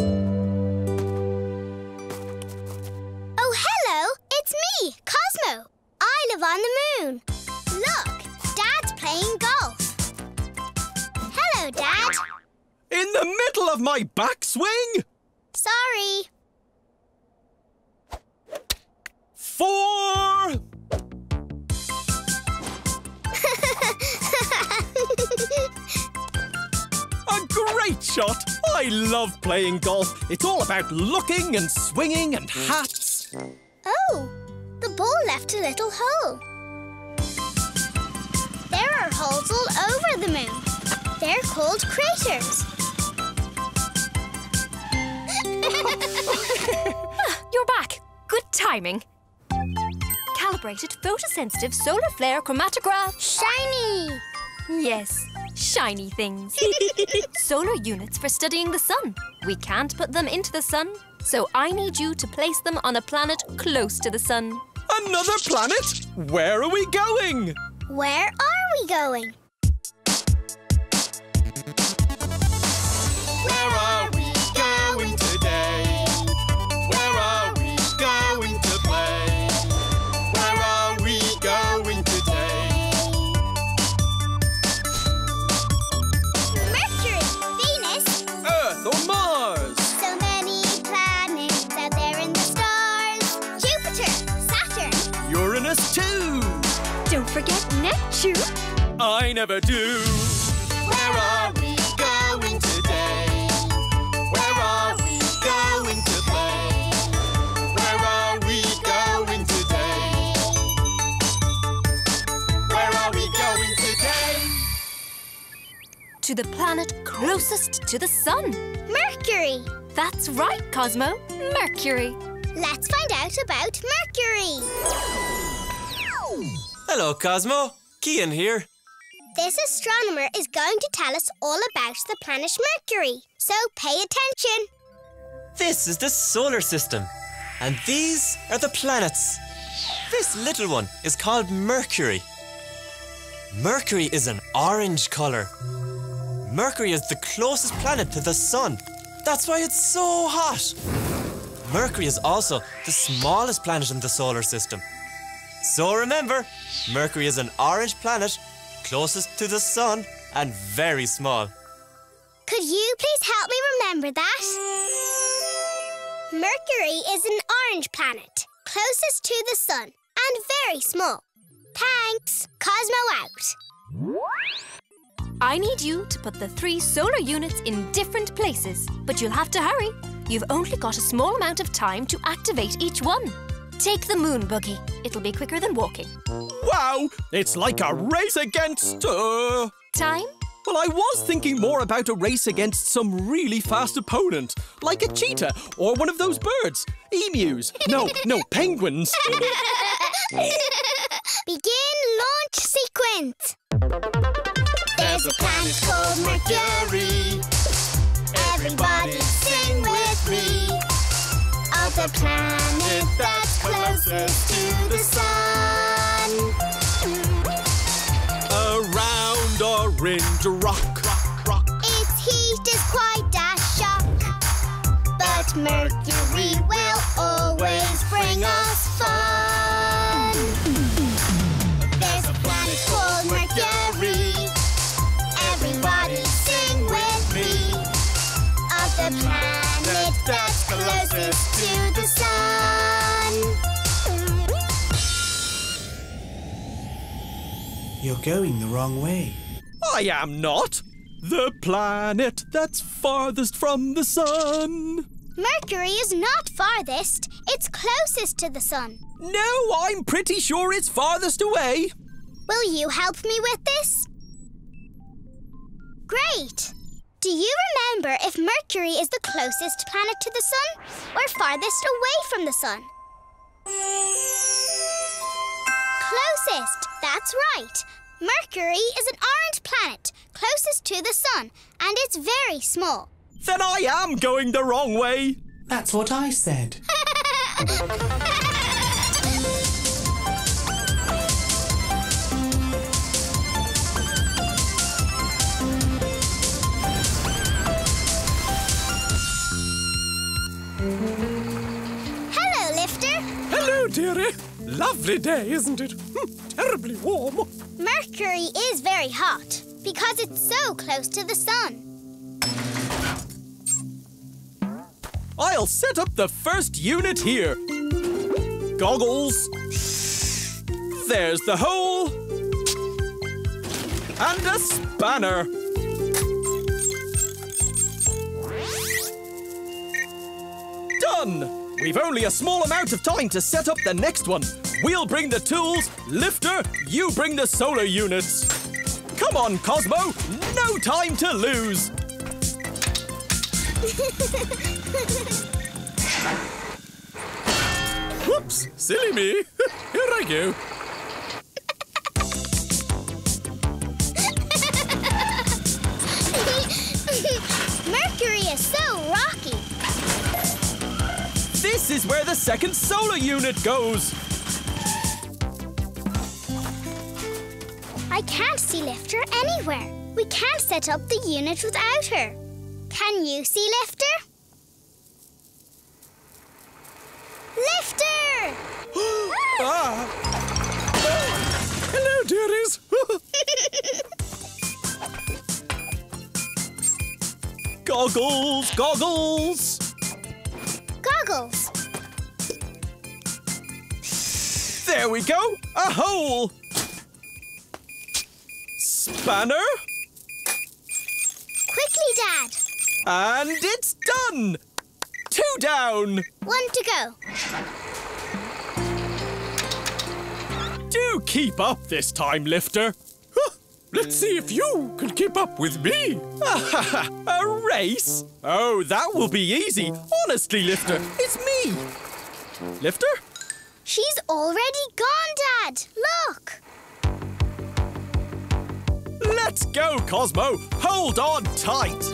Oh, hello! It's me, Cosmo. I live on the moon. Look, Dad's playing golf. Hello, Dad. In the middle of my backswing? Sorry. 4 A great shot! I love playing golf. It's all about looking and swinging and hats. Oh, the ball left a little hole. There are holes all over the moon. They're called craters. You're back. Good timing. Calibrated photosensitive solar flare chromatograph. Shiny! Yes, shiny things. Solar units for studying the sun. We can't put them into the sun, so I need you to place them on a planet close to the sun. Another planet? Where are we going? Where are we going? Where are we going today? Where are we going to play? Where are we going today? Mercury, Venus, Earth or Mars. So many planets out there in the stars. Jupiter, Saturn, Uranus too. Don't forget Neptune. I never do. Where are we going today? Where are we going to play? Where are we going today? Where are we going today? To the planet closest to the sun. Mercury! That's right, Cosmo. Mercury. Let's find out about Mercury. Hello, Cosmo. Kian here. This astronomer is going to tell us all about the planet Mercury, so pay attention. This is the solar system, and these are the planets. This little one is called Mercury. Mercury is an orange colour. Mercury is the closest planet to the sun. That's why it's so hot. Mercury is also the smallest planet in the solar system. So remember, Mercury is an orange planet closest to the sun and very small. Could you please help me remember that? Mercury is an orange planet, closest to the sun and very small. Thanks. Cosmo out. I need you to put the 3 solar units in different places, but you'll have to hurry. You've only got a small amount of time to activate each one. Take the moon buggy. It'll be quicker than walking. Wow! It's like a race against... Time? Well, I was thinking more about a race against some really fast opponent, like a cheetah or one of those birds. Emus. No, penguins. Begin launch sequence. There's a planet called Mercury. Everybody sing with me. Of the planet that's closest to the sun. A round orange rock. Its heat is quite a shock. But Mercury will always bring us fun. There's a planet called Mercury. Everybody sing with me. Of the planet that's closest to the sun. You're going the wrong way. I am not. The planet that's farthest from the sun. Mercury is not farthest. It's closest to the sun. No, I'm pretty sure it's farthest away. Will you help me with this? Great. Do you remember if Mercury is the closest planet to the sun or farthest away from the sun? Closest, that's right. Mercury is an orange planet, closest to the sun, and it's very small. Then I am going the wrong way. That's what I said. lovely day, isn't it? Terribly warm. Mercury is very hot because it's so close to the sun. I'll set up the first unit here. Goggles. There's the hole. And a spanner. Done! We've only a small amount of time to set up the next one. We'll bring the tools. Lifter, you bring the solar units. Come on, Cosmo. No time to lose. Whoops, silly me. Here I go. Mercury is so rocky. This is where the second solar unit goes. I can't see Lifter anywhere. We can't set up the unit without her. Can you see Lifter? Lifter! Ah. Oh. Hello, dearies. Goggles, goggles. Goggles. There we go, a hole. Spanner. Quickly, Dad. And it's done! 2 down! 1 to go. Do keep up this time, Lifter. Let's see if you can keep up with me. A race? Oh, that will be easy. Honestly, Lifter, it's me. Lifter? She's already gone, Dad. Look. Let's go, Cosmo. Hold on tight.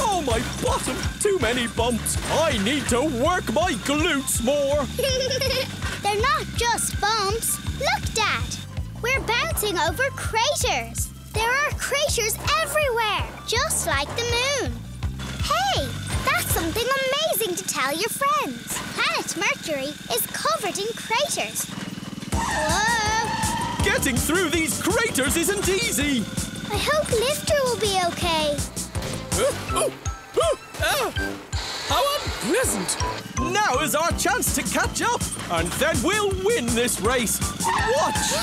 Oh, my bottom! Too many bumps. I need to work my glutes more. They're not just bumps. Look, Dad. We're bouncing over craters. There are craters everywhere, just like the moon. Hey, that's something amazing to tell your friends. Planet Mercury is covered in craters. Whoa! Getting through these craters isn't easy. I hope Lifter will be okay. How unpleasant! Now is our chance to catch up, and then we'll win this race. Watch!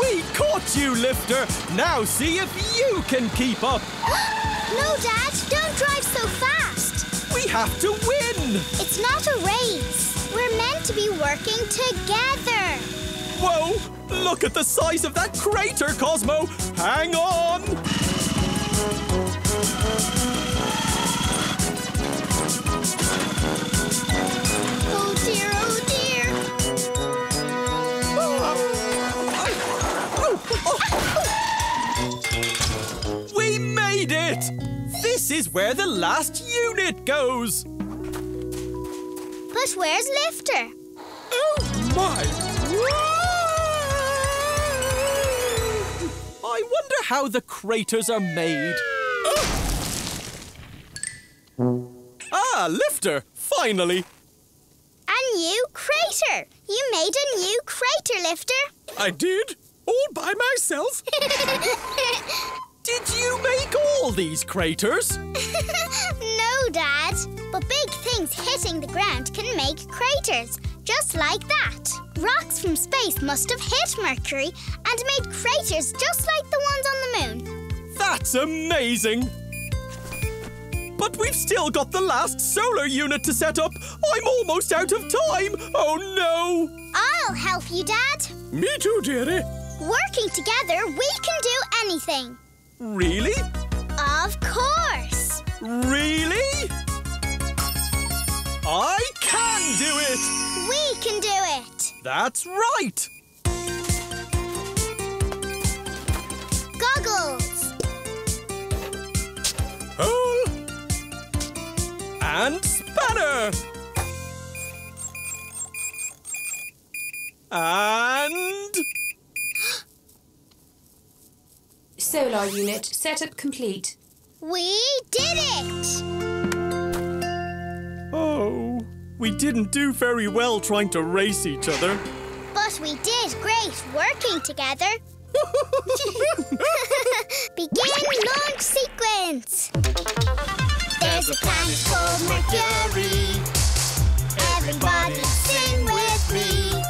We caught you, Lifter. Now see if you can keep up. No, Dad, don't drive so fast. We have to win. It's not a race. We're meant to be working together. Whoa, look at the size of that crater, Cosmo. Hang on. Oh, dear, oh, dear. We made it! This is where the last unit goes. But where's Lifter? Oh, my word! I wonder how the craters are made. Oh. Ah, Lifter, finally. A new crater. You made a new crater, Lifter. I did. All by myself? Did you make all these craters? No, Dad. But big things hitting the ground can make craters, just like that. Rocks from space must have hit Mercury and made craters just like the ones on the moon. That's amazing! But we've still got the last solar unit to set up. I'm almost out of time. Oh, no! I'll help you, Dad. Me too, dearie. Working together, we can do anything. Really? Of course. Really? I can do it. We can do it. That's right. Goggles. Hole. And spanner. And... Solar unit setup complete. We did it! Oh, we didn't do very well trying to race each other. But we did great working together. Begin launch sequence. There's a planet called Mercury. Everybody sing with me.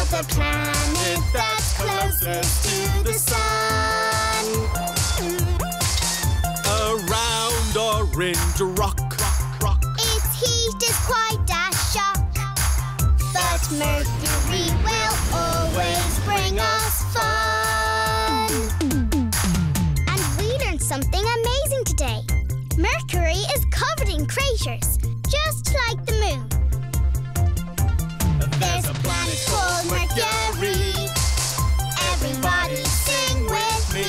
Of the planet that's closest to the sun. A round orange rock. Its heat is quite a shock. But Mercury will always bring us fun. And we learned something amazing today. Mercury is covered in craters, just like the moon. There's a planet called Mercury. Everybody sing with me.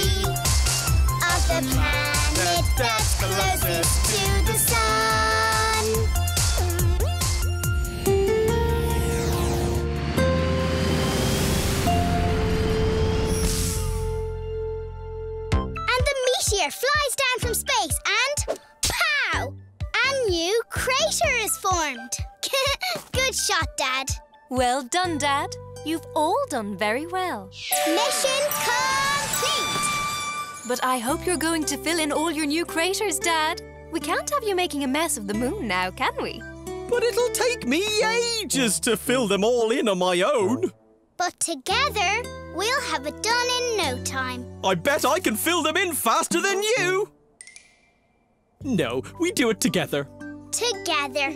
Of the planet that's closest to the sun. And the meteor flies down from space and pow! A new crater is formed. Good shot, Dad. Well done, Dad. You've all done very well. Mission complete! But I hope you're going to fill in all your new craters, Dad. We can't have you making a mess of the moon now, can we? But it'll take me ages to fill them all in on my own. But together, we'll have it done in no time. I bet I can fill them in faster than you. No, we do it together. Together.